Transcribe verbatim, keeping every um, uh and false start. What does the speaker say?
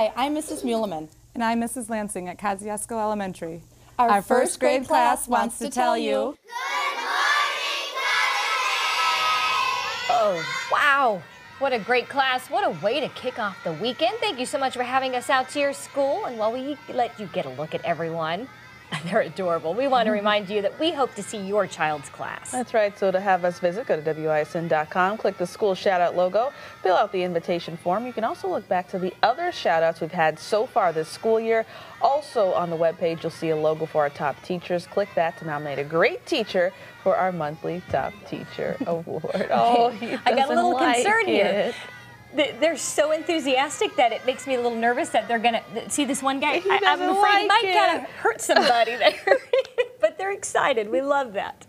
Hi, I'm Missus Muhleman. And I'm Missus Lansing at Kosciuszko Elementary. Our, Our first, first grade, grade class wants to tell you... Good morning, Kosciuszko! Oh, wow! What a great class. What a way to kick off the weekend. Thank you so much for having us out to your school. And while we let you get a look at everyone, they're adorable. We want to remind you that we hope to see your child's class. That's right. So to have us visit, go to W I S N dot com, click the school shout-out logo, fill out the invitation form. You can also look back to the other shout-outs we've had so far this school year. Also on the webpage, you'll see a logo for our top teachers. Click that to nominate a great teacher for our monthly Top Teacher Award. Oh, I got a little like concerned it. here. They're so enthusiastic that it makes me a little nervous that they're gonna see this one guy. I, I'm afraid like he might it. kind of hurt somebody there, but they're excited. We love that.